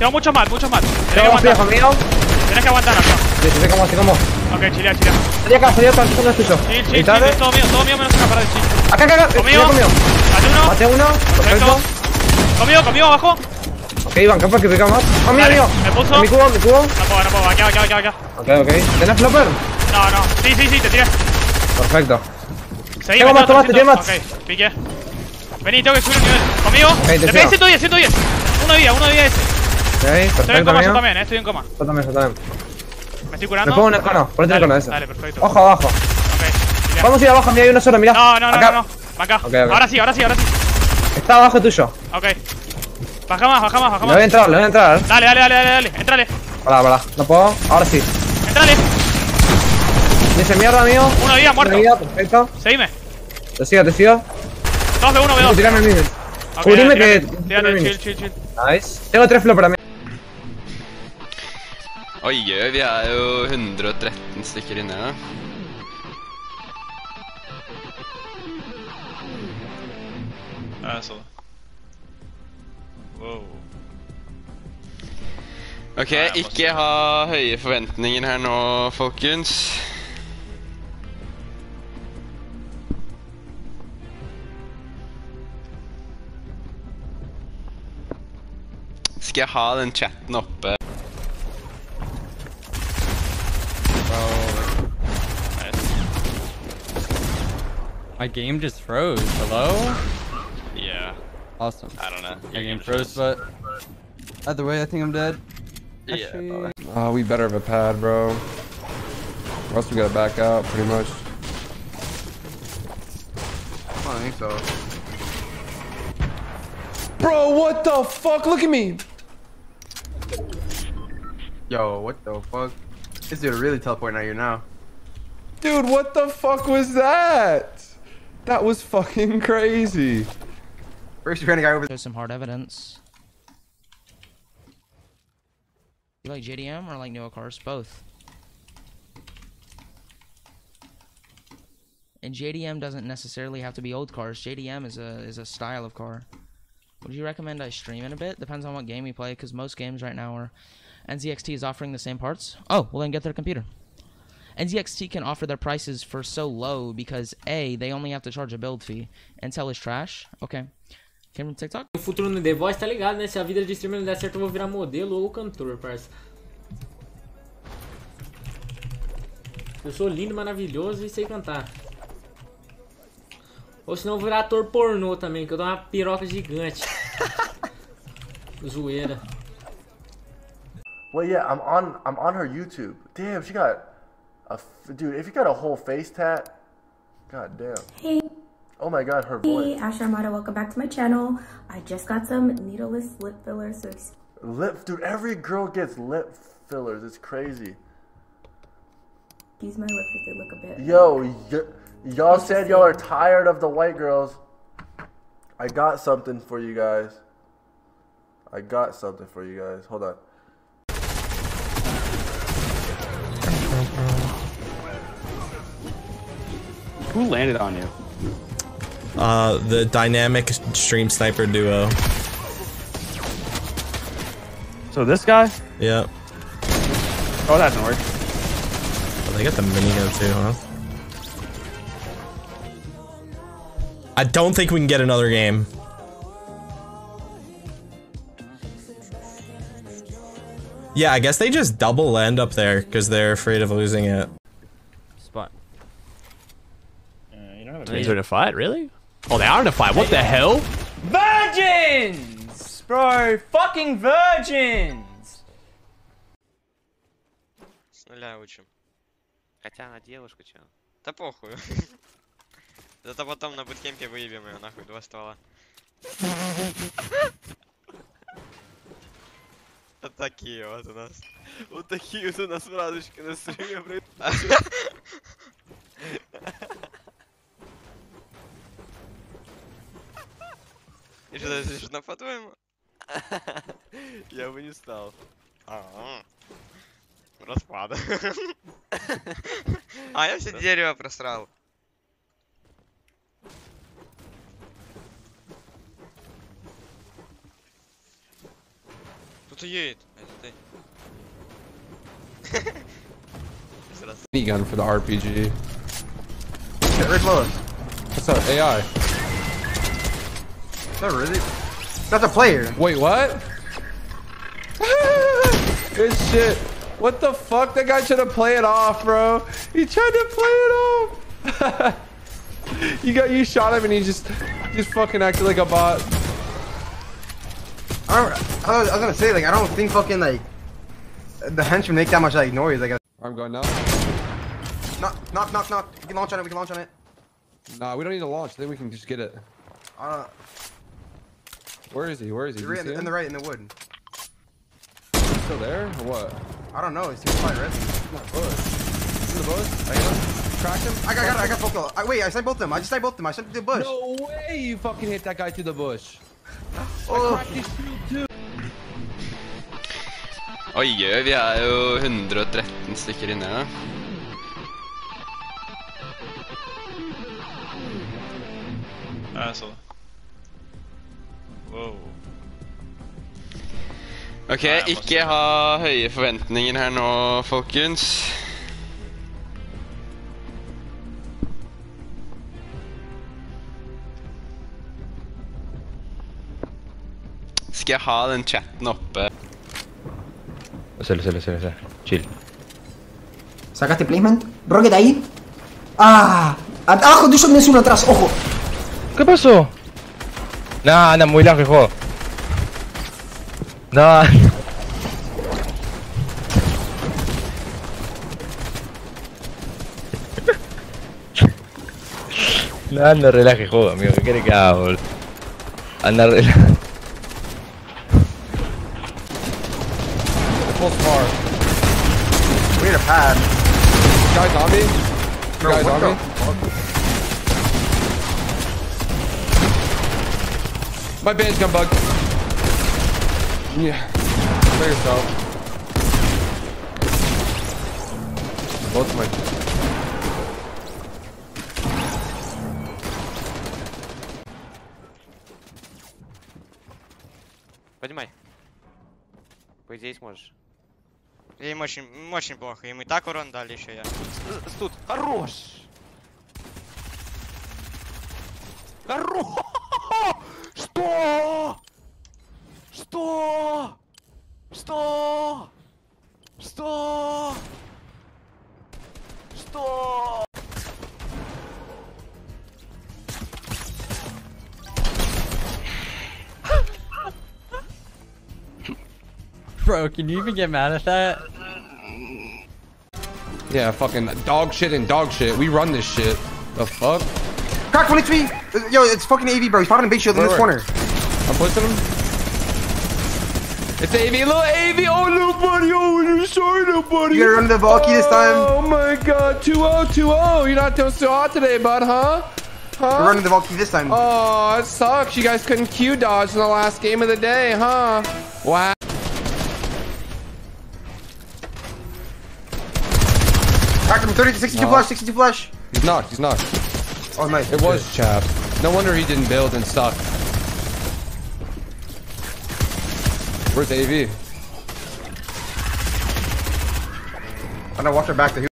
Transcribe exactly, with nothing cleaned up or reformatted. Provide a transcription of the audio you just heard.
Tengo muchos más, muchos más. Tenemos viejo mío. Tienes que aguantar acá. Sí, sí, como, sí, como. Ok, chilea, chilea. Salí acá, salí acá, no escucho. Sí, sí, sí, todo mío, todo mío menos acá para el chico. Acá, acá, acá. Conmigo. Mate uno. Mate uno. Conmigo, conmigo, abajo. Ok, Iván, capaz que pica más. Ah, mira, mío. Me puso. Mi cubo, mi cubo. No puedo, no puedo. Aquí, aquí, aquí, aquí. Ok, ok. ¿Tenés flopper? No, no. Sí, sí, sí, te tiré. Perfecto. Seguimos. Tengo más, tengo más. Ok, pique. Vení, tengo que subir el nivel. Conmigo. Le pegué ciento diez, ciento diez. Uno de vida, uno de vida ese. Ok, perfecto. Estoy en coma, yo también, eh. Estoy en coma. Yo también, yo también. Me estoy curando. Me pongo un escono, ponete el escono ese. Dale, perfecto. Ojo abajo. Ok. Vamos a ir abajo, mira, hay uno solo, mirá. No, no, no, no. Acá. Ahora sí, ahora sí, ahora sí. Está abajo tuyo. Ok. Baja más, baja más, baja más. Le voy a entrar, le voy a entrar. Dale, dale, dale, dale, dale. Entrale. Pará, pará. No puedo. Ahora sí. Entrale. Dice mierda, amigo. Uno de vida, muerto. Uno de vida, perfecto. Seguime. Te sigo, te sigo. Dos de uno, ve dos. Tirame el mini. Cubrime que. Tirame, chill, chill, chill. Nice. Tengo tres flow para mí. Oi, vi er jo hundre og tretten stykker inne da. Ja, jeg så det. Wow. Ok, ikke ha høye forventninger her nå, folkens. Skal jeg ha den chatten oppe? My game just froze. Hello? Yeah. Awesome. I don't know. My game froze, but either way, I think I'm dead. Yeah. Actually... Oh, we better have a pad, bro. Or else we gotta back out, pretty much. I don't think so. Bro, what the fuck? Look at me. Yo, what the fuck? This dude really teleporting out here now. Dude, what the fuck was that? That was fucking crazy. First, you're gonna go over. There's some hard evidence. You like J D M or like Noah cars? Both. And J D M doesn't necessarily have to be old cars. J D M is a is a style of car. Would you recommend I stream in a bit? Depends on what game you play, because most games right now are. N Z X T is offering the same parts. Oh, well then get their computer. N Z X T can offer their prices for so low because A, they only have to charge a build fee. Intel is trash. Ok. Came from TikTok? O futuro no The Voice tá ligado, né? Se a vida de streamer não der certo, eu vou virar modelo ou cantor, parça. Eu sou lindo, maravilhoso e sei cantar. Ou senão eu vou virar ator pornô também, que eu dou uma piroca gigante. Zoeira. Well, yeah, I'm on, I'm on her YouTube. Damn, she got... A f dude, if you got a whole face tat, god damn. Hey. Oh my god, her voice. Hey, Asher Armada, welcome back to my channel. I just got some needleless lip fillers. So lip, dude, every girl gets lip fillers. It's crazy. Excuse my lips if they look a bit. Yo, y'all said y'all are tired of the white girls. I got something for you guys. I got something for you guys. Hold on. Who landed on you? Uh, the dynamic stream sniper duo. So this guy? Yep. Oh, that doesn't work. Oh, they got the minigun too, huh? I don't think we can get another game. Yeah, I guess they just double land up there because they're afraid of losing it. These are in a fight, really? Oh, they are in a fight. What the hell? Virgins, bro, fucking virgins. С нуля учим. Хотя она девушка, че? Да похуй. Зато потом на буткемпе выебем ее нахуй два ствола. Вот такие вот у нас. Вот такие вот у нас мразочки на стриме, блядь. И что, это решено по-твоему? Я бы не стал. Распада. А я все дерево просрал. Тут to you. Any gun for the R P G. Get rid of. That's not A I. Is that really? That's a player. Wait, what? This shit. What the fuck? That guy tried to play it off, bro. He tried to play it off. You got, you shot him and he just, just fucking acted like a bot. I, don't, I, was, I was gonna say, like, I don't think fucking, like, the henchmen make that much, like, noise, like. I'm going now. Knock, knock, knock, knock. We can launch on it, we can launch on it. Nah, we don't need to launch. Then we can just get it. Uh, Where is he? Where is he? You're right in, in the right, in the wood. He's still there? Or what? I don't know. He's still probably ready. He's in the bush. He's in the bush? I got him. Cracked him. I got, got it, I got both of. Wait, I sniped both of them. I just sniped both of them. I sniped through the bush. No way you fucking hit that guy through the bush. Oh. Oi, vi er jo one hundred og tretten stykker inne her. Ja, jeg så det. Wow. Ok, ikke ha høye forventninger her nå, folkens. Skal jeg ha den chatten oppe? Selv, selv, selv, selv. Chill. ¿Sacaste placement? ¿Rocket ahí? ¡Ah! ¡Abajo tuyo tenés uno atrás! ¡Ojo! ¿Qué pasó? Nah, anda muy largo el juego. Nah. Nah, anda relaje el juego, amigo. ¿Qué querés que haga, bol? Anda relaje. Full spar. We need a pad. Guy zombie? Bro, guy zombie? Fuck? My band's gun bug. Yeah. Clear yourself. Both my. Поднимай. По идее сможешь. Им очень, очень плохо. Им и так урон дали еще я. Тут. Хорош! Хорош! Что? Что? Что? Что? Что? Bro, can you even get mad at that? Yeah, fucking dog shit and dog shit. We run this shit. The fuck? Crack one H P! Yo, it's fucking A V, bro. He's popping a big shield in this corner. I'm pushing him. It's A V, little A V. Oh, little buddy. Oh, you're sorry, little buddy. You gotta run the Valky this time. Oh my god. two oh, two oh. You're not doing so hot today, bud, huh? Huh? We're running the Valky this time. Oh, it sucks. You guys couldn't Q dodge in the last game of the day, huh? Wow. Cracked him, thirty to sixty-two flash, sixty-two flash. He's knocked, he's knocked. Oh, nice. It was Chap. No wonder he didn't build and suck. Where's A V? I'm gonna walk her back to him.